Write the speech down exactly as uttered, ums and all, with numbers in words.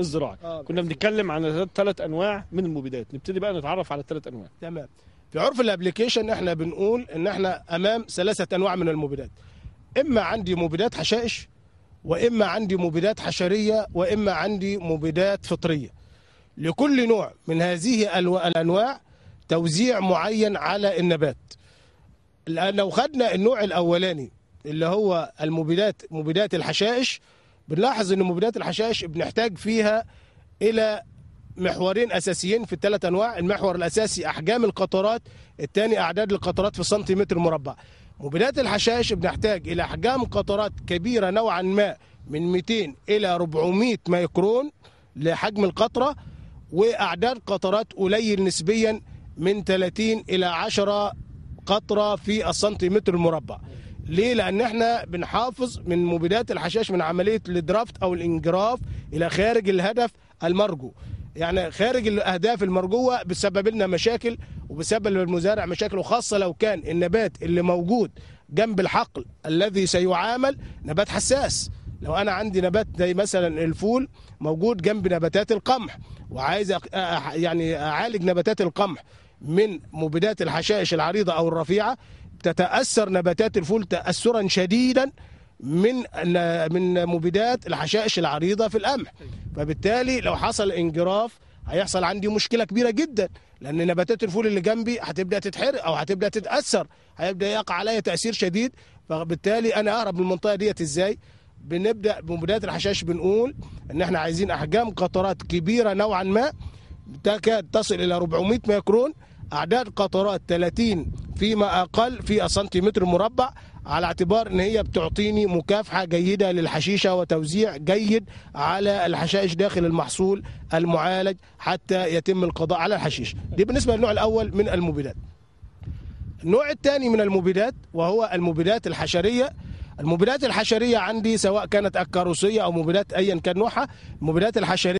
الزراعي. آه كنا بنتكلم عن ثلاث انواع من المبيدات، نبتدي بقى نتعرف على الثلاث انواع. تمام. في عرف الابلكيشن احنا بنقول ان احنا امام ثلاثه انواع من المبيدات، اما عندي مبيدات حشائش، واما عندي مبيدات حشريه، واما عندي مبيدات فطريه. لكل نوع من هذه الانواع توزيع معين على النبات. لو خدنا النوع الاولاني اللي هو المبيدات مبيدات الحشائش، بنلاحظ ان مبيدات الحشائش بنحتاج فيها الى محورين اساسيين في الثلاث انواع. المحور الاساسي احجام القطرات، الثاني اعداد القطرات في سنتيمتر مربع. مبيدات الحشائش بنحتاج الى احجام قطرات كبيره نوعا ما، من مئتين الى أربعمئة مايكرون لحجم القطره، واعداد قطرات قليل نسبيا من ثلاثين الى عشرة قطره في السنتيمتر المربع. ليه؟ لان احنا بنحافظ من مبيدات الحشائش من عمليه الدرافت او الانجراف الى خارج الهدف المرجو، يعني خارج الاهداف المرجوه، بتسبب لنا مشاكل وبسبب للمزارع مشاكل، وخاصه لو كان النبات اللي موجود جنب الحقل الذي سيعامل نبات حساس. لو انا عندي نبات زي مثلا الفول موجود جنب نباتات القمح، وعايز يعني اعالج نباتات القمح من مبيدات الحشائش العريضه او الرفيعه، تتاثر نباتات الفول تاثرا شديدا من من مبيدات الحشائش العريضه في القمح. فبالتالي لو حصل انجراف هيحصل عندي مشكله كبيره جدا، لان نباتات الفول اللي جنبي هتبدا تتحرق او هتبدا تتاثر، هيبدا يقع عليها تاثير شديد. فبالتالي انا اهرب من المنطقه ديت ازاي؟ بنبدا بمبيدات الحشائش، بنقول ان احنا عايزين احجام قطرات كبيره نوعا ما تكاد تصل الى أربعمئة مايكرون، اعداد قطرات ثلاثين فيما اقل في السنتيمتر المربع، على اعتبار ان هي بتعطيني مكافحه جيده للحشيشه وتوزيع جيد على الحشائش داخل المحصول المعالج حتى يتم القضاء على الحشيشه. دي بالنسبه للنوع الاول من المبيدات. النوع الثاني من المبيدات وهو المبيدات الحشريه. المبيدات الحشريه عندي سواء كانت الكاروسيه او مبيدات ايا كان نوعها، المبيدات الحشريه